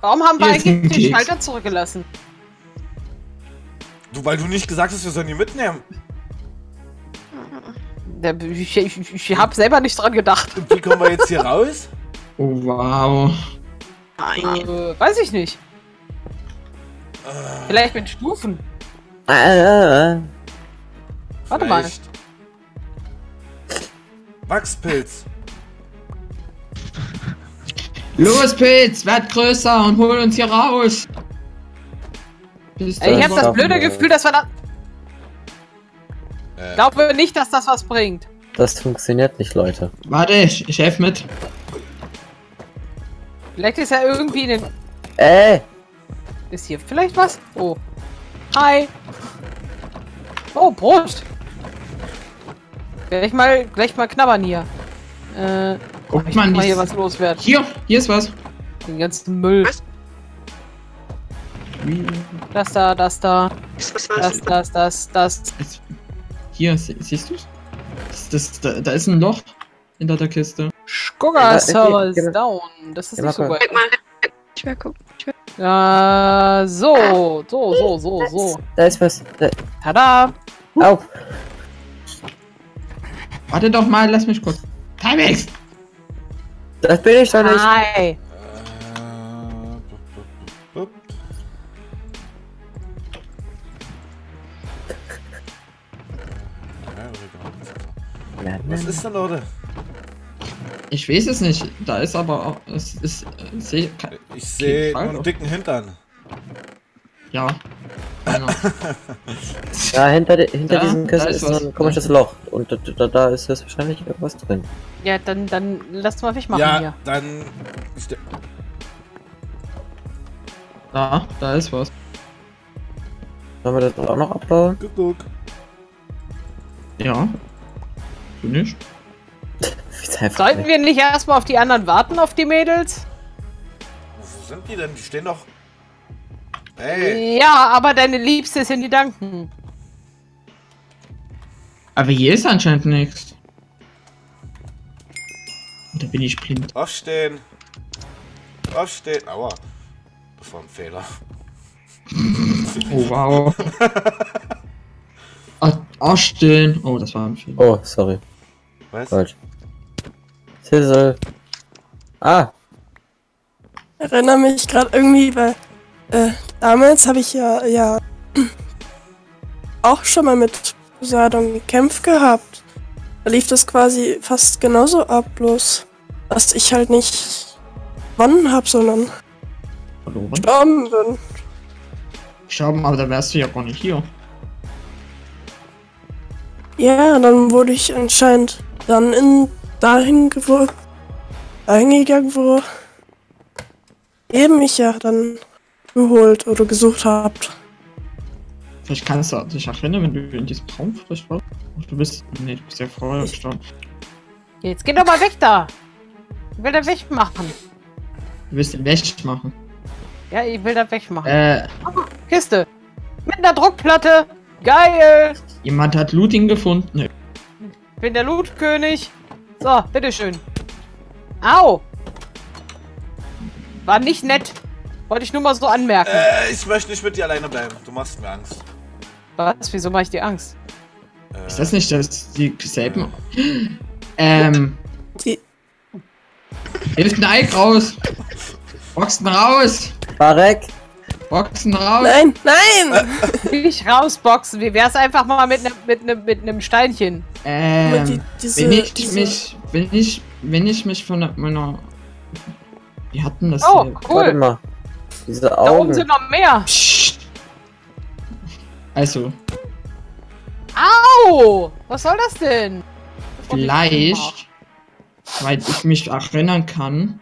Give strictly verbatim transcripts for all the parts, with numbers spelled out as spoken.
Warum haben wir eigentlich den Schalter zurückgelassen? Du, weil du nicht gesagt hast, wir sollen ihn mitnehmen. Ich, ich, ich hab selber nicht dran gedacht. Und wie kommen wir jetzt hier raus? Oh, wow. Äh, weiß ich nicht. Äh. Vielleicht mit Stufen. Äh. Warte Vielleicht. mal. Wachspilz. Los, Pilz, werd größer und hol uns hier raus. Ich hab das blöde Gefühl, dass wir da... Äh. Glaube nicht, dass das was bringt. Das funktioniert nicht, Leute. Warte, ich, ich helf mit. Vielleicht ist er irgendwie in den... Äh! Ist hier vielleicht was? Oh. Hi! Oh, Prost! Gleich mal, gleich mal knabbern hier. Äh... Guck oh, ich mal, mal hier was loswerden. Hier! Hier ist was! Den ganzen Müll. Was? Das da, das da. Das, das, das, das. Hier, siehst du's? Das, da, da ist ein Loch hinter der Kiste. Sugar Server ist down. Das ist ja, nicht so gut. Ich will gucken. Ja, so, so, so, so, so. Da ist was. Da. Tada! Auf! Oh. Warte doch mal, lass mich kurz. Timex! Das bin ich doch nicht. Hi! Was ist denn, Leute? Ich weiß es nicht. Da ist aber auch. Es ist, äh, seh, kann, ich sehe nur einen dicken Hintern. Ja. Genau. Ja, hinter, de, hinter da, diesem Kissen ist, ist noch ein komisches Loch. Und da, da, da ist jetzt wahrscheinlich irgendwas drin. Ja, dann, dann lass mal wegmachen ja, hier. Ja, dann. Da, da ist was. Sollen wir das auch noch abbauen? Guck, guck. Ja. Du nicht? Sollten nicht. wir nicht erstmal auf die anderen warten, auf die Mädels? Wo sind die denn? Die stehen doch... Hey. Ja, aber deine Liebste ist in Gedanken. Aber hier ist anscheinend nichts. Da bin ich blind. Aufstehen! Aufstehen! Aua! Das war ein Fehler. Oh, wow. Aufstehen! Oh, das war ein Fehler. Oh, sorry. Was? Falsch. Sizzle. Ah! Ich erinnere mich gerade irgendwie, weil... Äh, damals habe ich ja, ja... auch schon mal mit Poseidon gekämpft gehabt. Da lief das quasi fast genauso ab, bloß... dass ich halt nicht... gewonnen habe, sondern... verloren? Gestorben bin. Gestorben, aber da wärst du ja gar nicht hier. Ja, dann wurde ich anscheinend dann in dahin geworfen, eingegangen, wo ihr mich ja dann geholt oder gesucht habt. Vielleicht kannst du dich erinnern, wenn du in diesem Raum vielleicht warst. Du bist, nee, du bist ja vorher gestorben. Jetzt geh doch mal weg da! Ich will da weg machen. Du willst den weg machen? Ja, ich will da weg machen. Äh. Oh, Kiste! Mit einer Druckplatte! Geil! Jemand hat Looting gefunden. Nee. Ich bin der Lootkönig. So, bitteschön. Au! War nicht nett. Wollte ich nur mal so anmerken. Äh, ich möchte nicht mit dir alleine bleiben. Du machst mir Angst. Was? Wieso mache ich dir Angst? Äh, Ist das nicht das dieselben? Äh. ähm. Die. Hilft ein Eik raus! Boxen raus! Barek! Boxen raus! Nein, nein! Nicht rausboxen, wie wär's einfach mal mit einem mit einem mit einem Steinchen? Ähm, die, diese, wenn ich diese... mich, wenn ich, wenn ich mich von meiner, wir hatten das. Oh, hier. Cool. Warte mal. Diese Augen. Da oben sind noch mehr. Psst. Also. Au! Was soll das denn? Vielleicht, weil ich mich erinnern kann.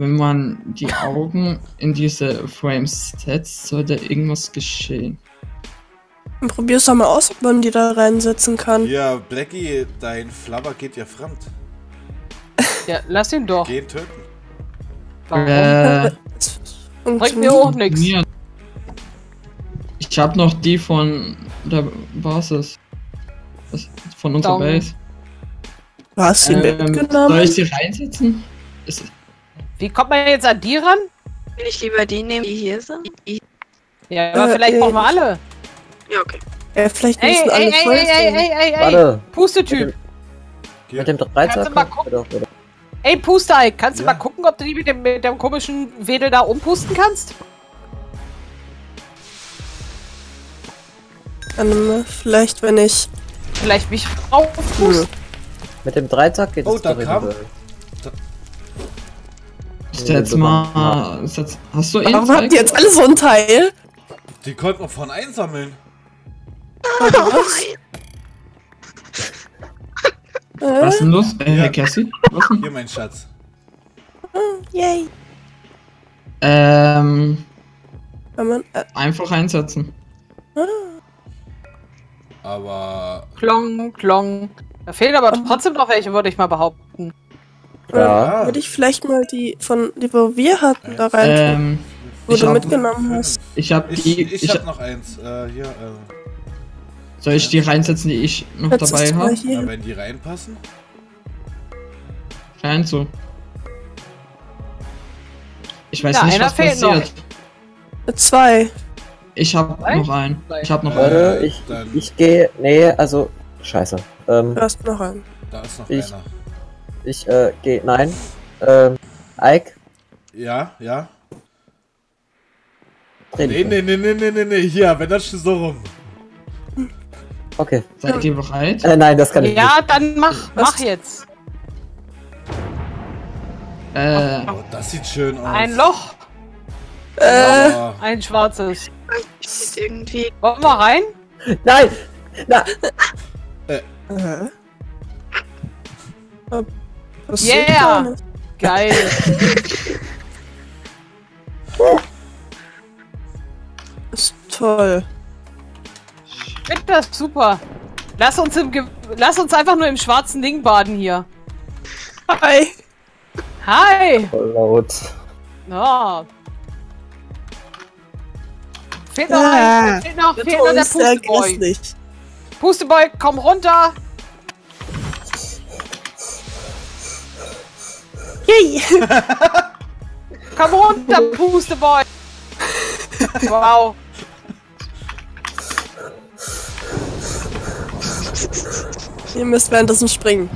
Wenn man die Augen in diese Frames setzt, sollte irgendwas geschehen. Dann probier's doch mal aus, ob man die da reinsetzen kann. Ja, Blackie, dein Flabber geht ja fremd. Ja, lass ihn doch. Geh ihn töten. Warum? Äh, bringt mir auch nichts. Ich Ich hab noch die von der Basis. Das von unserer Daumen. Base. Du hast sie ähm, mitgenommen? Soll ich sie reinsetzen? Ist Wie kommt man jetzt an die ran? Will ich lieber die nehmen, die hier sind? Ja, aber äh, vielleicht äh, brauchen wir alle. Ja, okay. Äh, vielleicht ey, müssen ey, alle ey, voll ey, ey, ey, ey, ey, ey, Puste-Typ. Mit dem Dreizack. Ey, Puste, Eik, kannst ja. du mal gucken, ob du die mit dem, mit dem komischen Wedel da umpusten kannst? Dann, vielleicht, wenn ich... Vielleicht mich aufpuste. Hm. Mit dem Dreizack geht es oh, da kam. Jetzt mal... Jetzt, hast du eh Warum habt ihr jetzt alle so ein Teil? Die konnten wir von einsammeln. Oh, was? Was ist denn los, äh, ja. Cassie? Was denn? Hier, mein Schatz. Oh, yay. Ähm... Man, äh, einfach einsetzen. Ah. Aber... Klong, klong. Da fehlen aber oh. trotzdem noch welche, würde ich mal behaupten. Ja. Würde ich vielleicht mal die von die wo wir hatten da rein, ähm, wo du hab, mitgenommen hast. Ich hab die. Ich, ich, ich hab noch eins. Äh, hier, äh. Soll ich die reinsetzen, die ich noch Jetzt dabei habe? Ja, wenn die reinpassen. Rein so. Ich weiß ja, nicht, was passiert. Noch. Zwei. Ich hab Zwei? noch einen. Ich hab noch äh, einen. Ich, ich gehe. Nee, also. Scheiße. Ähm, du hast noch einen. Da ist noch ich, einer. Ich, äh, geh, nein. Ähm, Eik? Ja, ja. Nee, nee, nee, nee, nee, nee, nee, hier, wenn das schon so rum. Okay. Seid ihr bereit? Äh, nein, das kann ich ja, nicht. Ja, dann mach, mach Was? jetzt. Äh. Oh, das sieht schön aus. Ein Loch. Äh. Oh. Ein schwarzes. Irgendwie. Wollen wir rein? Nein! Na. Äh. Aha. Das yeah! Geil! Ist toll. Ich finde das super. Lass uns, im Ge Lass uns einfach nur im schwarzen Ding baden hier. Hi! Hi! Voll laut. Oh. Fehlt noch ah, ein. Fehlt noch, fehlt noch der Pusteboy. Pusteboy, komm runter! Yay! Komm runter, Pusteboy! Wow! Ihr müsst währenddessen springen.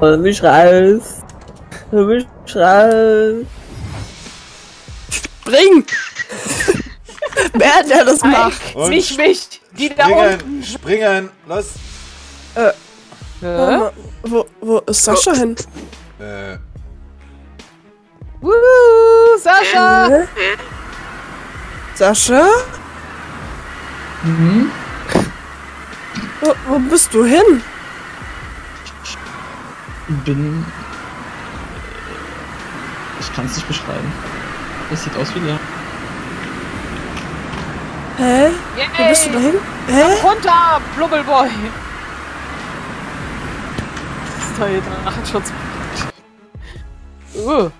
Hol mich raus! Hol mich raus! Spring! Wer der das macht? Und Nicht mich! Die da springen, unten! Springen! Los! Äh. Äh? Wo, wo ist Sascha oh. hin? Äh. Wuhu, Sascha! Äh? Sascha? Mhm. Wo, wo bist du hin? Ich bin... Ich kann es nicht beschreiben. Das sieht aus wie leer. Hä? Yay. Wo bist du dahin? Hä? Komm runter, Blubbelboy! Teil Drachenschutz. Uh.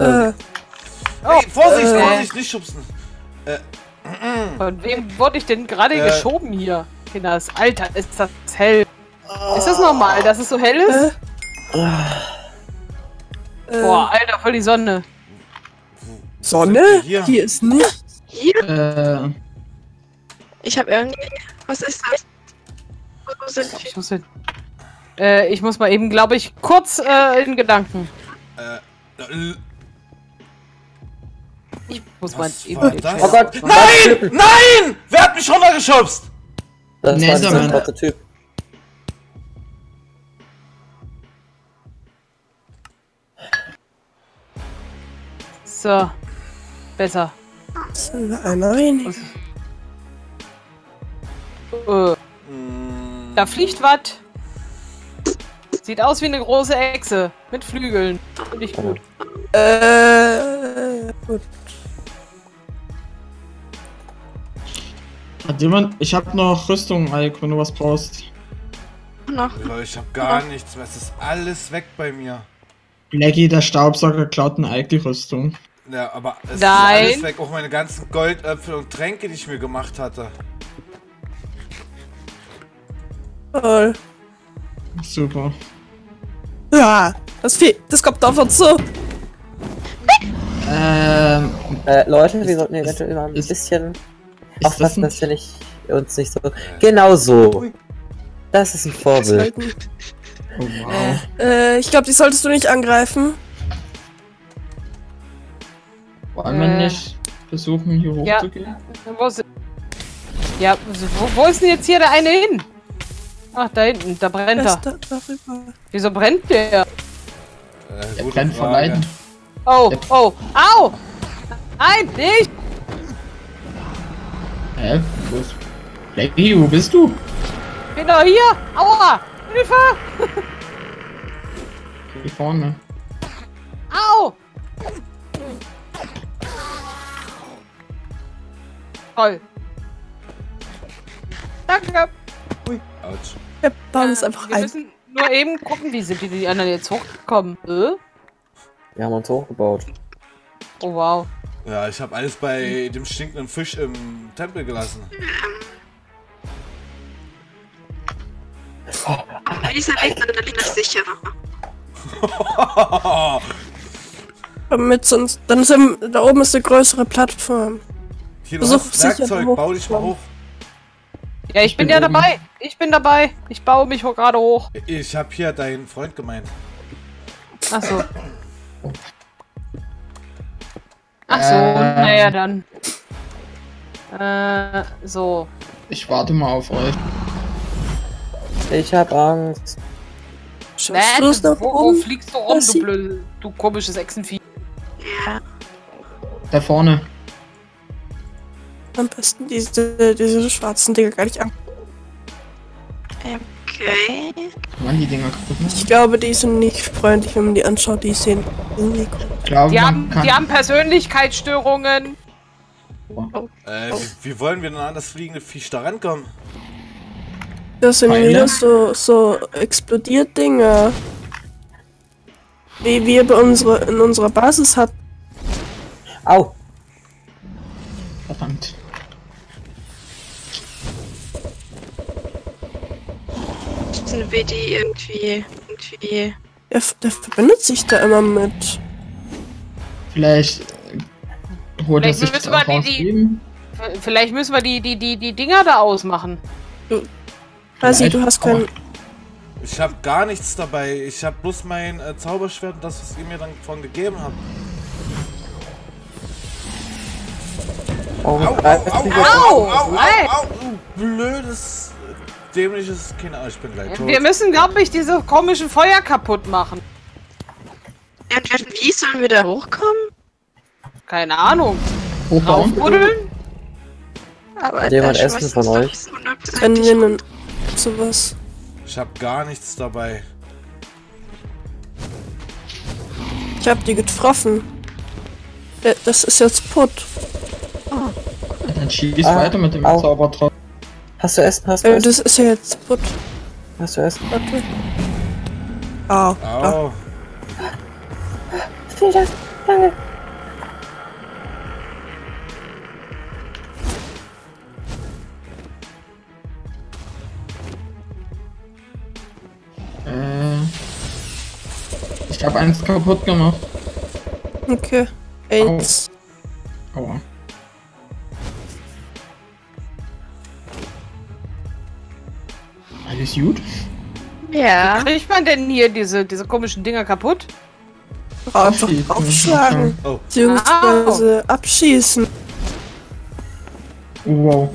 Äh. Oh, hey, Vorsicht, äh. Vorsicht, nicht schubsen. Äh. Von wem wurde ich denn gerade äh. geschoben hier? Kinders, Alter, ist das hell. Oh. Ist das normal, dass es so hell ist? Äh. Boah, Alter, voll die Sonne. Sonne? Hier, hier ist nichts. Hier? Äh. Ich hab irgendwie... Was ist das? Wo sind wir? Ich muss hin. Äh, ich muss mal eben, glaube ich, kurz äh, in Gedanken. Äh, ich muss mal eben. Oh Gott, nein! Nein! Nein! Wer hat mich runtergeschubst? Das nee, war so ein harter Typ. So. Besser. Nein. Uh. Da fliegt was. Sieht aus wie eine große Echse. Mit Flügeln. Finde ich gut. Äh. Gut. Hat jemand. Ich hab noch Rüstung, Eik, wenn du was brauchst. Noch. Ich hab gar noch. nichts mehr. Es ist alles weg bei mir. Blackie, der Staubsauger, klaut den Eik die Rüstung. Ja, aber es Nein. ist alles weg. Auch meine ganzen Goldäpfel und Tränke, die ich mir gemacht hatte. Oh. Super. Ja, das, das kommt auf uns zu. Ähm, äh, Leute, wir sollten eventuell immer ein bisschen aufpassen, dass wir nicht, uns nicht so... Genau so. Das ist ein Vorbild. Oh, wow. Äh, ich glaube, die solltest du nicht angreifen. Wollen wir nicht versuchen, hier hoch ja. zu gehen? Ja, wo, wo ist denn jetzt hier der eine hin? Ach, da hinten, da brennt er. Da, Wieso brennt der? Äh, der brennt von Leiden. Oh, oh, au! Nein, nicht! Hä? Wo ist... Blackie, wo bist du? Genau hier! Aua! Hilfe! Hier vorne. Au! Toll. Danke! Ui, ouch. Der Ball ist einfach ein. Wir müssen nur eben gucken, wie sind die, die anderen jetzt hochgekommen. Äh? Wir haben uns hochgebaut. Oh wow. Ja, ich habe alles bei dem stinkenden Fisch im Tempel gelassen. Aber dieser Weg dann ist sicherer. Damit sonst. Dann ist im, da oben ist eine größere Plattform. Hier noch das Werkzeug, bau dich mal hoch. Ja, ich, ich bin, bin ja oben. dabei. Ich bin dabei. Ich baue mich gerade hoch. Ich habe hier deinen Freund gemeint. Ach so. Ach so, ähm, naja dann. Äh, so. Ich warte mal auf euch. Ich hab Angst. Scheiße, nee, wo, wo fliegst du rum, du blöd, du komisches Echsenvieh? Ja. Da vorne. Am besten diese, diese schwarzen Dinger gar nicht an. Okay. Mann, die Dinger kaputt. Ich glaube, die sind nicht freundlich, wenn man die anschaut. Die sehen irgendwie gut. Ich glaube, die, haben, die haben Persönlichkeitsstörungen. Oh. Oh. Äh, wie, wie wollen wir denn an das fliegende Viech da rankommen? Das sind wieder so, so explodiert Dinge. Wie wir bei unsere, in unserer Basis hatten. Au. Verdammt. Sind wir die irgendwie, irgendwie... Der, der verbindet sich da immer mit. Vielleicht... Holt vielleicht, sich müssen wir die, die, vielleicht müssen wir die, die, die, die Dinger da ausmachen. Du, Rasi, du hast keinen... Ich hab gar nichts dabei. Ich hab bloß mein äh, Zauberschwert und das, was ihr mir dann von gegeben habt. Oh, au, au, au, au, au, blödes... Dämliches Kind, ich bin gleich tot. Wir müssen, glaube ich, diese komischen Feuer kaputt machen. Ja, wie sollen wir da hochkommen? Keine Ahnung. Hochbauen? Aufbuddeln? Aber jemand essen von euch. Wenn wir nun sowas. Ich hab gar nichts dabei. Ich hab die getroffen. Das ist jetzt putt. Ah. Dann schieß ah, weiter mit dem Zaubertropfen. Hast du Essen? Hast du äh, Essen? Das ist ja jetzt gut. Hast du Essen? Okay. Au. Au. Vielen Dank. Danke. Äh. Ich hab eins kaputt gemacht. Okay. Eins. Aua. Alles gut? Ja. Wie kriegt man denn hier diese, diese komischen Dinger kaputt? Einfach aufschlagen. Oh. Beziehungsweise oh. abschießen. Wow.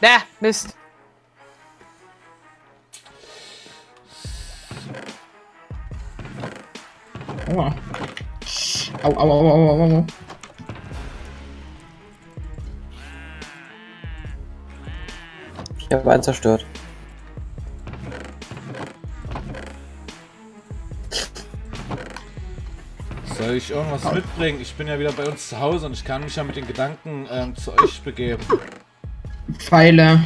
Na, Mist. Aua. Au, au, au, au, au, au. Ich habe einen zerstört. Soll ich irgendwas mitbringen? Ich bin ja wieder bei uns zu Hause und ich kann mich ja mit den Gedanken ähm, zu euch begeben. Pfeile.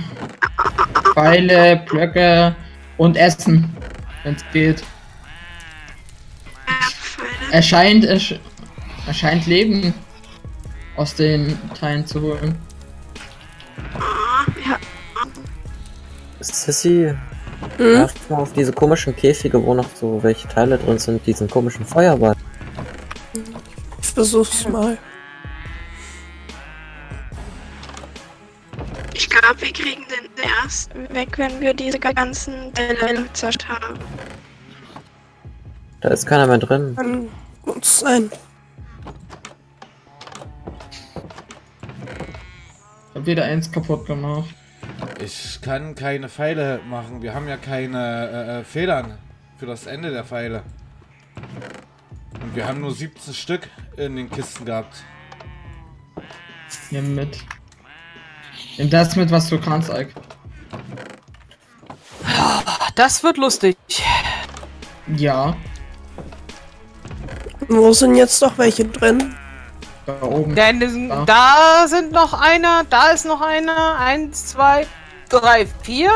Pfeile, Blöcke und Essen. Wenn's geht. Erscheint es. Erscheint Leben aus den Teilen zu holen. Ja. Sissy, hm? Werft mal auf diese komischen Käfige, wo noch so welche Teile drin sind, diesen komischen Feuerball. Ich versuch's mal. Ich glaube, wir kriegen den erst weg, wenn wir diese ganzen Teile zerstört haben. Da ist keiner mehr drin. Kann uns sein. Ich hab wieder eins kaputt gemacht. Ich kann keine Pfeile machen. Wir haben ja keine äh, Federn für das Ende der Pfeile. Und wir haben nur siebzehn Stück in den Kisten gehabt. Nimm mit. Nimm das mit, was du kannst, Eik. Das wird lustig. Ja. Wo sind jetzt noch welche drin? Da oben. Denn da. da sind noch einer, da ist noch einer. Eins, zwei, drei, vier,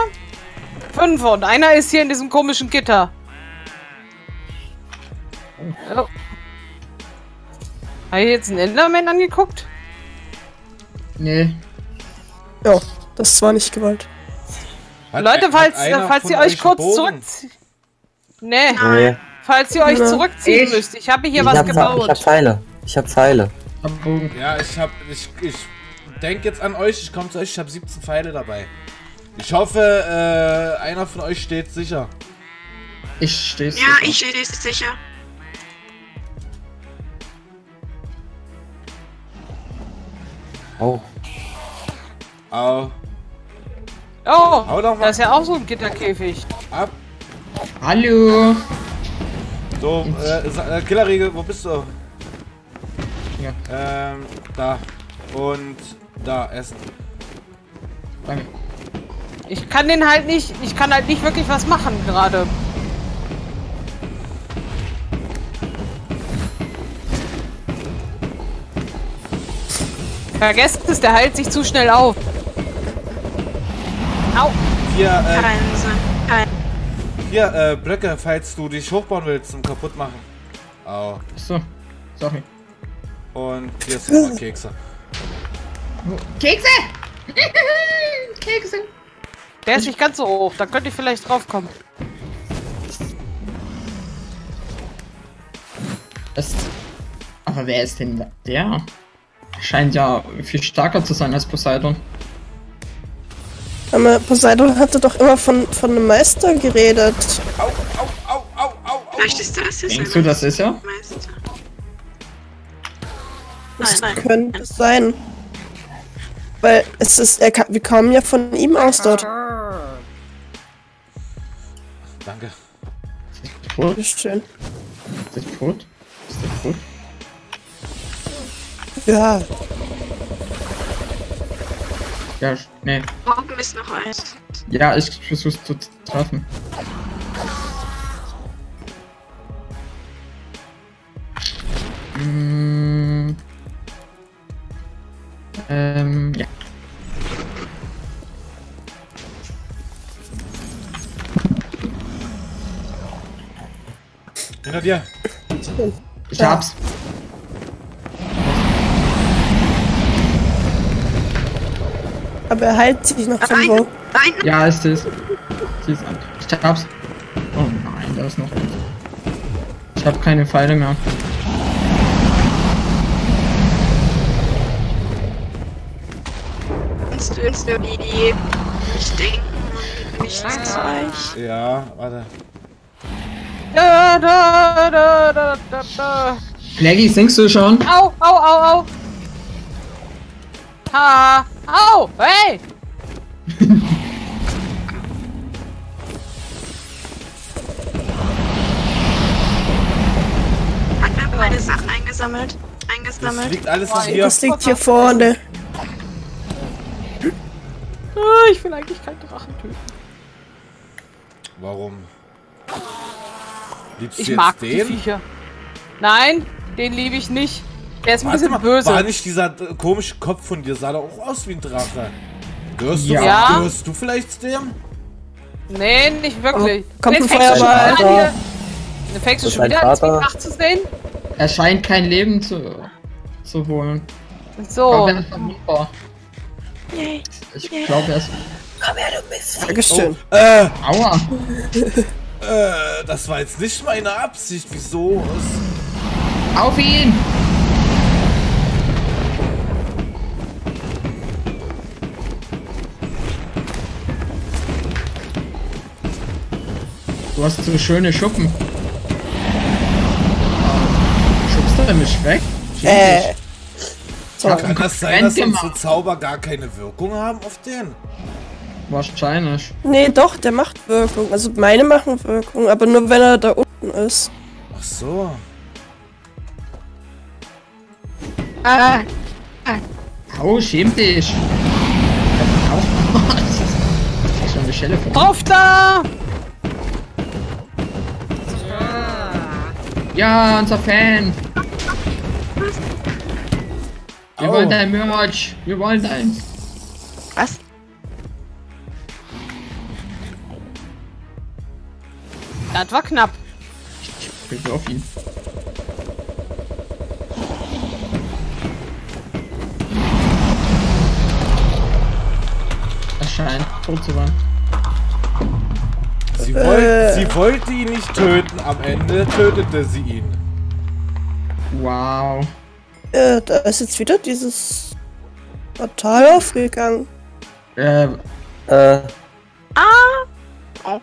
fünf. Und einer ist hier in diesem komischen Gitter. Oh. Habe ich jetzt einen Enderman angeguckt? Nee. Ja, das war nicht Gewalt. Hat Leute, ein, falls, falls ihr euch kurz Bogen? zurückzieht. Nee. nee. Falls ihr euch nee. zurückziehen ich, müsst. Ich habe hier ich was hab, gebaut. Ich habe Pfeile. Ich habe Pfeile. Ja, ich hab. Ich, ich denke jetzt an euch, ich komme zu euch, ich habe siebzehn Pfeile dabei. Ich hoffe, äh, einer von euch steht sicher. Ich stehe sicher. Ja, ich stehe sicher. Oh. Au. Oh. Oh, da ist ja auch so ein Gitterkäfig. Ab. Hallo. So, äh, Killerregel, wo bist du? Ja. Ähm, da. Und da, essen. Danke. Ich kann den halt nicht, ich kann halt nicht wirklich was machen gerade. Vergesst es, der heilt sich zu schnell auf. Au. Hier, äh, hier, äh, Blöcke, falls du dich hochbauen willst zum kaputt machen. Au. Achso, sorry. Und hier sind mal Kekse. Kekse! Kekse! Der ist nicht ganz so hoch, da könnte ich vielleicht drauf kommen. Das, aber wer ist denn der? Scheint ja viel stärker zu sein als Poseidon. Aber Poseidon hatte doch immer von, von einem Meister geredet. Au, au, au, au, au, au. Vielleicht ist das jetzt. Denkst du, das ist ja? Meister. Das nein, nein. könnte sein. Weil es ist, er, wir kamen ja von ihm aus dort. Danke. Ist der tot? Ist schön. Ist der tot? Ist der tot? Ja. Ja, nee. Morgen ist noch eins. Ja, ich versuch's zu treffen. Hm. Ähm, ja. Hinter dir. Ich hab's. Aber er heilt sich noch von wo. Nein. Ja, ist es. Sie ist an. Ich hab's. Oh nein, da ist noch. Ich hab keine Pfeile mehr. Wie ich denke, nichts reicht. Ja, warte. Da, da, da, da, da, da. Leggy, singst du schon? Au, au, au, au. Ha, au, hey! Hat mir meine Sachen eingesammelt. Eingesammelt. Das liegt alles oh, hier. Das liegt hier vorne. Ich will eigentlich keinen Drachen töten. Warum? Liebst du ich jetzt mag den? Die Viecher. Nein, den liebe ich nicht. Der ist ein Warte bisschen mal, böse. War nicht dieser äh, komische Kopf von dir, sah doch auch aus wie ein Drache. Gehörst, ja. du, gehörst du vielleicht zu dem? Nee, nicht wirklich. Oh, kommt ein Feuerball. Dann fängst du schon wieder an, Zwiebach zu sehen? Er scheint kein Leben zu, zu holen. So. Ich glaube, er, glaub, er ist... Komm her, du Mist. Dankeschön. Oh. Äh. Aua. äh, das war jetzt nicht meine Absicht. Wieso? Auf ihn! Du hast so schöne Schuppen. Schubst du mich weg? Äh. Ja, kann das sein, dass unsere Zauber gar keine Wirkung haben auf den? Wahrscheinlich. Nee, doch, der macht Wirkung. Also meine machen Wirkung, aber nur wenn er da unten ist. Ach so. Ah. Ah. Oh, schäm dich. Das ist schon eine Schelle von. Auf da! Ja, unser Fan! Wir oh. wollen dein Merch! Wir wollen dein... Was? Das war knapp! Ich bin auf ihn. Er scheint tot zu sein. Sie, wollt, äh. sie wollte ihn nicht töten, am Ende tötete sie ihn. Wow. Äh, da ist jetzt wieder dieses Portal aufgegangen. Äh, äh. Ah! Oh. Oh.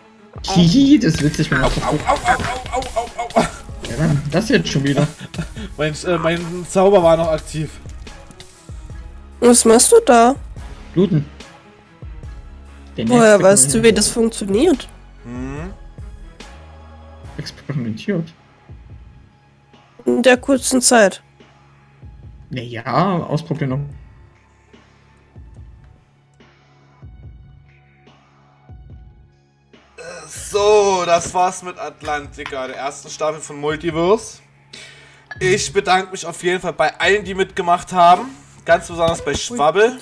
Hihi, das ist witzig, man. Au, au, au, au, au, au, au. Ja, das jetzt schon wieder. mein, äh, mein Zauber war noch aktiv. Was machst du da? Bluten. Woher weißt du, wie das funktioniert? Hm. Experimentiert. In der kurzen Zeit. Naja, ausprobieren noch. So, das war's mit Atlantica, der ersten Staffel von Multiverse. Ich bedanke mich auf jeden Fall bei allen, die mitgemacht haben. Ganz besonders bei Schwabbel.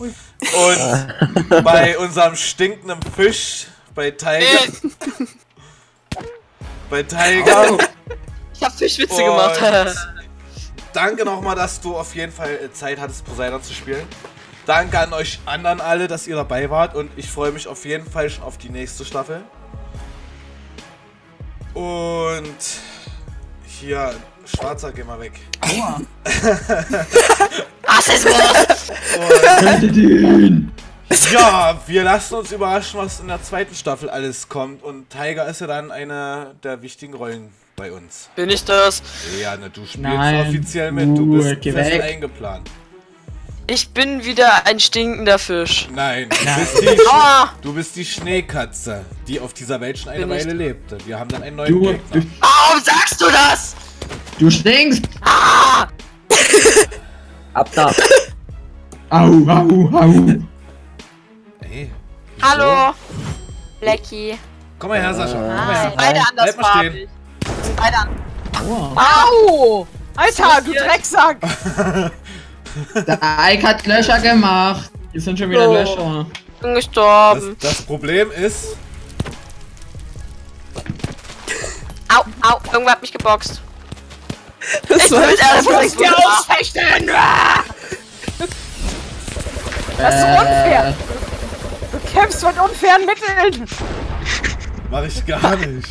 Ui. Und bei unserem stinkenden Fisch. Bei Tiger. Bei Tiger. Oh. Ich hab Fischwitze gemacht. Danke nochmal, dass du auf jeden Fall Zeit hattest, Poseidon zu spielen. Danke an euch anderen alle, dass ihr dabei wart. Und ich freue mich auf jeden Fall schon auf die nächste Staffel. Und hier, Schwarzer, geh mal weg. Aua. Was ist los? Ja, wir lassen uns überraschen, was in der zweiten Staffel alles kommt. Und Tiger ist ja dann eine der wichtigen Rollen bei uns. Bin ich das? Ja, ne, du spielst Nein. offiziell mit. Du bist uh, fest eingeplant. Ich bin wieder ein stinkender Fisch. Nein, du, Nein. Bist, die ah. du bist die Schneekatze, die auf dieser Welt schon eine bin Weile lebte. Wir haben dann einen neuen du, Gegner. Du. Warum sagst du das? Du stinkst! Ah. Ab da. Au, au, au. Hey, hallo! Blackie. Komm mal her, Sascha. Komm mal her. Beide andersfarbig. Beide an. Oh. Au! Alter, du Drecksack! Der Eik hat Löcher gemacht. Hier sind schon wieder oh. Löcher. Ich bin gestorben. Das, das Problem ist... Au, au, irgendwer hat mich geboxt. Das ich will alles mit dir ausfechten! Das ist unfair! Du kämpfst mit unfairen Mitteln! Mach ich gar nicht.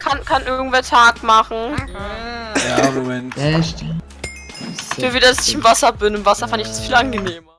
Kann, kann irgendwer Tag machen. Mhm. Ja, Moment. Echt? Ich will wieder, dass ich im Wasser bin. Im Wasser fand ich das viel angenehmer.